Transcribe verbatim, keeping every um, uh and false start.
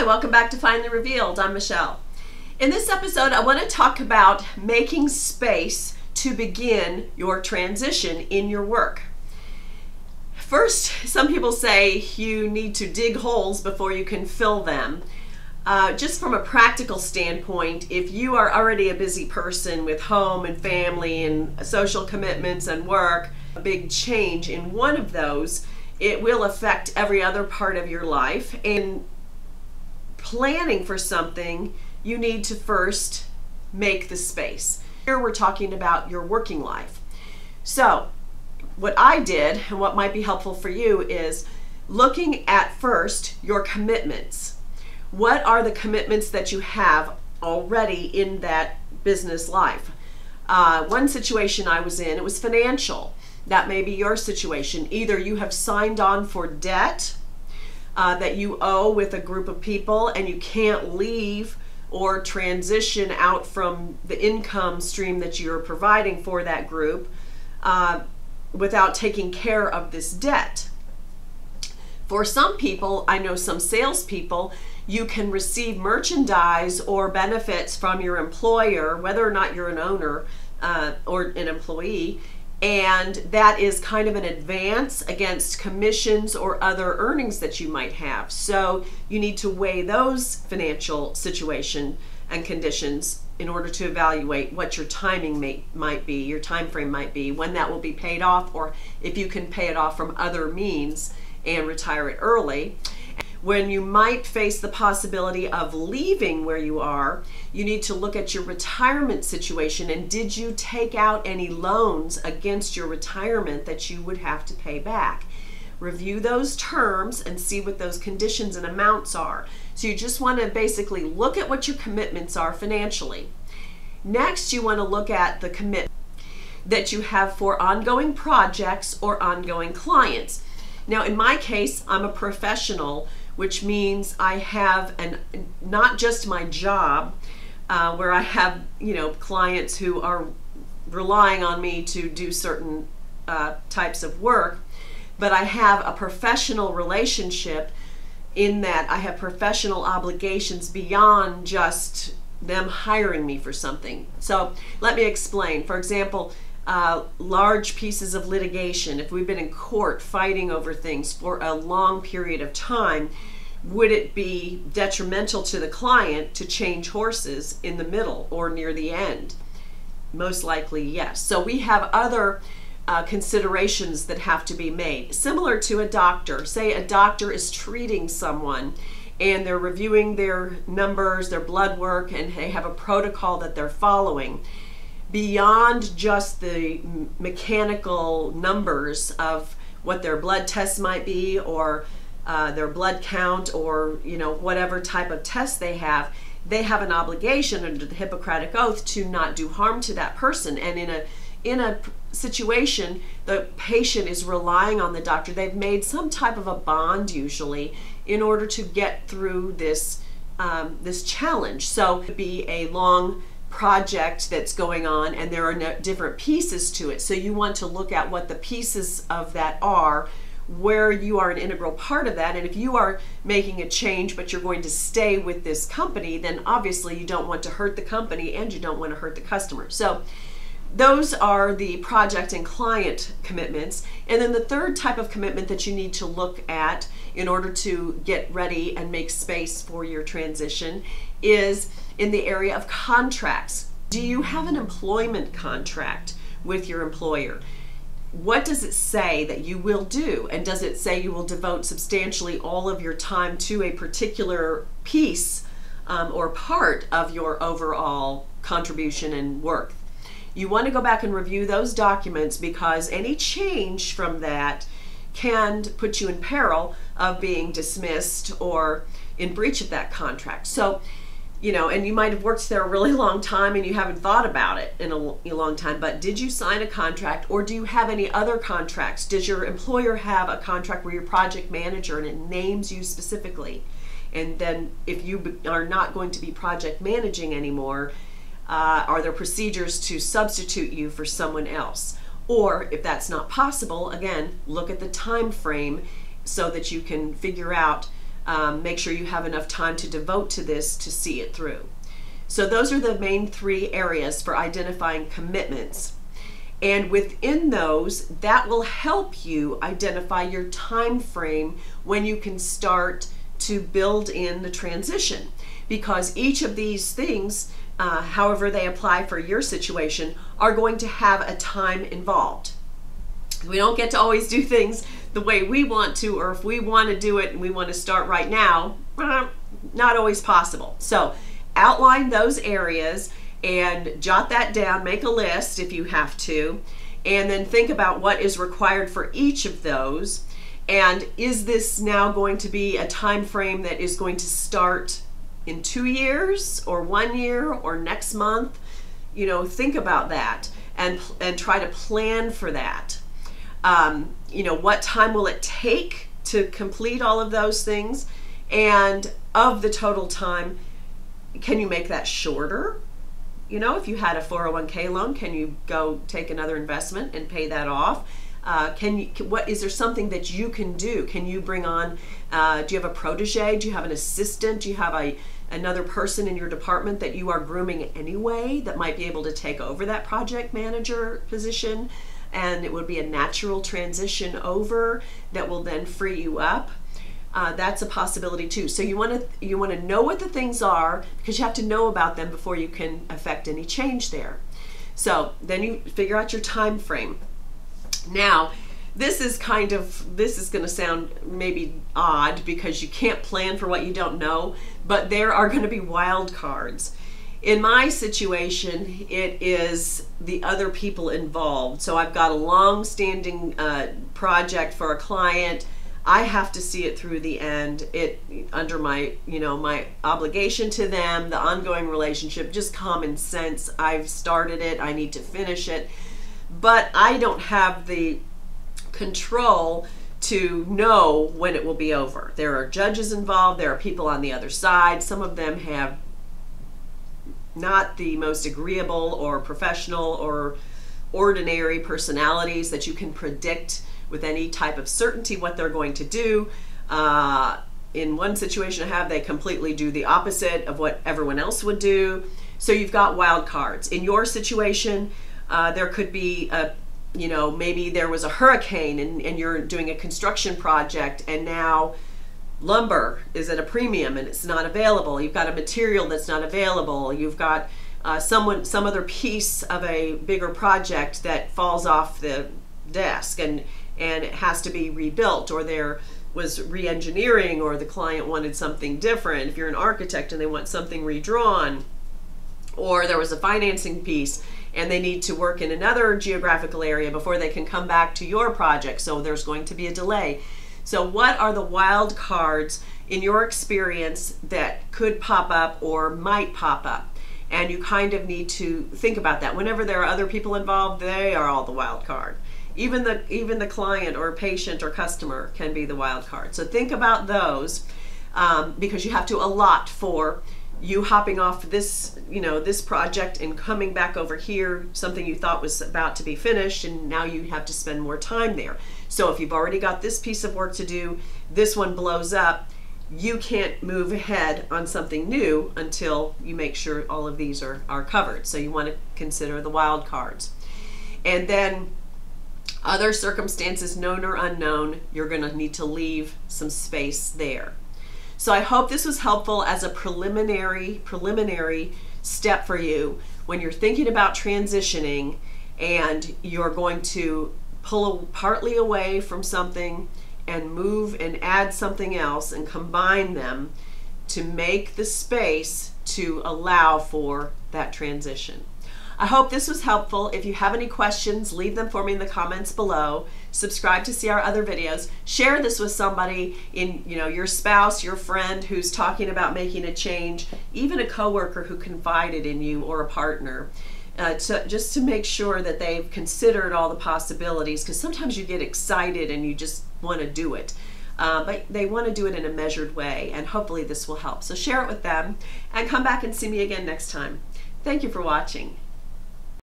Hi, welcome back to Finally Revealed. I'm Michelle. In this episode, I want to talk about making space to begin your transition in your work. First, some people say you need to dig holes before you can fill them. Uh, just from a practical standpoint, if you are already a busy person with home and family and social commitments and work, a big change in one of those, it will affect every other part of your life. And planning for something, you need to first make the space. Here we're talking about your working life. So what I did and what might be helpful for you is looking at first your commitments. What are the commitments that you have already in that business life? Uh, one situation I was in, it was financial. That may be your situation. Either you have signed on for debt uh, that you owe with a group of people and you can't leave or transition out from the income stream that you're providing for that group uh, without taking care of this debt. For some people, I know some salespeople, you can receive merchandise or benefits from your employer, whether or not you're an owner uh, or an employee, and that is kind of an advance against commissions or other earnings that you might have. So you need to weigh those financial situation and conditions in order to evaluate what your timing may, might be, your time frame might be, when that will be paid off, or if you can pay it off from other means and retire it early. When you might face the possibility of leaving where you are, you need to look at your retirement situation and did you take out any loans against your retirement that you would have to pay back. Review those terms and see what those conditions and amounts are. So you just want to basically look at what your commitments are financially. Next, you want to look at the commitment that you have for ongoing projects or ongoing clients. Now, in my case, I'm a professional, which means I have an, not just my job, uh, where I have, you know, clients who are relying on me to do certain uh, types of work, but I have a professional relationship in that I have professional obligations beyond just them hiring me for something. So let me explain. For example, Uh, large pieces of litigation, if we've been in court fighting over things for a long period of time, would it be detrimental to the client to change horses in the middle or near the end? Most likely, yes. So we have other uh, considerations that have to be made. Similar to a doctor, say a doctor is treating someone and they're reviewing their numbers, their blood work, and they have a protocol that they're following. Beyond just the mechanical numbers of what their blood tests might be or uh, their blood count or, you know, whatever type of test they have, they have an obligation under the Hippocratic Oath to not do harm to that person. And in a, in a situation, the patient is relying on the doctor. They've made some type of a bond usually in order to get through this, um, this challenge. So it could be a long project that's going on and there are no different pieces to it. So you want to look at what the pieces of that are, where you are an integral part of that. And if you are making a change, but you're going to stay with this company, then obviously you don't want to hurt the company and you don't want to hurt the customer. So those are the project and client commitments. And then the third type of commitment that you need to look at in order to get ready and make space for your transition is in the area of contracts. Do you have an employment contract with your employer? What does it say that you will do? And does it say you will devote substantially all of your time to a particular piece um, or part of your overall contribution and work? You want to go back and review those documents because any change from that can put you in peril of being dismissed or in breach of that contract. So, you know, and you might have worked there a really long time and you haven't thought about it in a, a long time, but did you sign a contract or do you have any other contracts? Does your employer have a contract where you're project manager and it names you specifically? And then if you are not going to be project managing anymore, uh, are there procedures to substitute you for someone else? Or if that's not possible, again, look at the time frame so that you can figure out um, make sure you have enough time to devote to this to see it through. So those are the main three areas for identifying commitments. And within those, that will help you identify your time frame when you can start to build in the transition. Because each of these things, uh, however they apply for your situation, are going to have a time involved. We don't get to always do things the way we want to, or if we want to do it and we want to start right now, not always possible. So outline those areas and jot that down, make a list if you have to, and then think about what is required for each of those. And is this now going to be a time frame that is going to start in two years or one year or next month? You know, think about that and, and try to plan for that. Um, you know, what time will it take to complete all of those things? And of the total time, can you make that shorter? You know, if you had a four oh one K loan, can you go take another investment and pay that off? Uh, can you, what, is there something that you can do? Can you bring on, uh, do you have a protege? Do you have an assistant? Do you have a, another person in your department that you are grooming anyway that might be able to take over that project manager position? And it would be a natural transition over that will then free you up. Uh, that's a possibility too. So you want to you want to know what the things are, because you have to know about them before you can affect any change there. So then you figure out your time frame. Now, this is kind of this is going to sound maybe odd because you can't plan for what you don't know, but there are going to be wild cards. In my situation, it is the other people involved. So I've got a long-standing uh, project for a client. I have to see it through the end. It under my, you know, my obligation to them, the ongoing relationship, just common sense. I've started it, I need to finish it. But I don't have the control to know when it will be over. There are judges involved, there are people on the other side. Some of them have not the most agreeable or professional or ordinary personalities that you can predict with any type of certainty what they're going to do. Uh, in one situation I have, they completely do the opposite of what everyone else would do. So you've got wild cards. In your situation, uh, there could be a, you know, maybe there was a hurricane and, and you're doing a construction project and now lumber is at a premium and it's not available. You've got a material that's not available. You've got uh, someone, some other piece of a bigger project that falls off the desk and and it has to be rebuilt, or there was re-engineering, or the client wanted something different. If you're an architect and they want something redrawn, or there was a financing piece and they need to work in another geographical area before they can come back to your project, so there's going to be a delay. So what are the wild cards in your experience that could pop up or might pop up? And you kind of need to think about that. Whenever there are other people involved, they are all the wild card. Even the, even the client or patient or customer can be the wild card. So think about those um, because you have to allot for you hopping off this, you know, this project and coming back over here, something you thought was about to be finished, and now you have to spend more time there. So if you've already got this piece of work to do, this one blows up, you can't move ahead on something new until you make sure all of these are, are covered. So you want to consider the wild cards. And then other circumstances, known or unknown, you're going to need to leave some space there. So I hope this was helpful as a preliminary, preliminary step for you when you're thinking about transitioning and you're going to pull partly away from something and move and add something else and combine them to make the space to allow for that transition. I hope this was helpful. If you have any questions, leave them for me in the comments below. Subscribe to see our other videos. Share this with somebody, in, you know, your spouse, your friend who's talking about making a change, even a coworker who confided in you, or a partner, uh, to, just to make sure that they've considered all the possibilities, because sometimes you get excited and you just want to do it. Uh, but they want to do it in a measured way, and hopefully this will help. So share it with them and come back and see me again next time. Thank you for watching.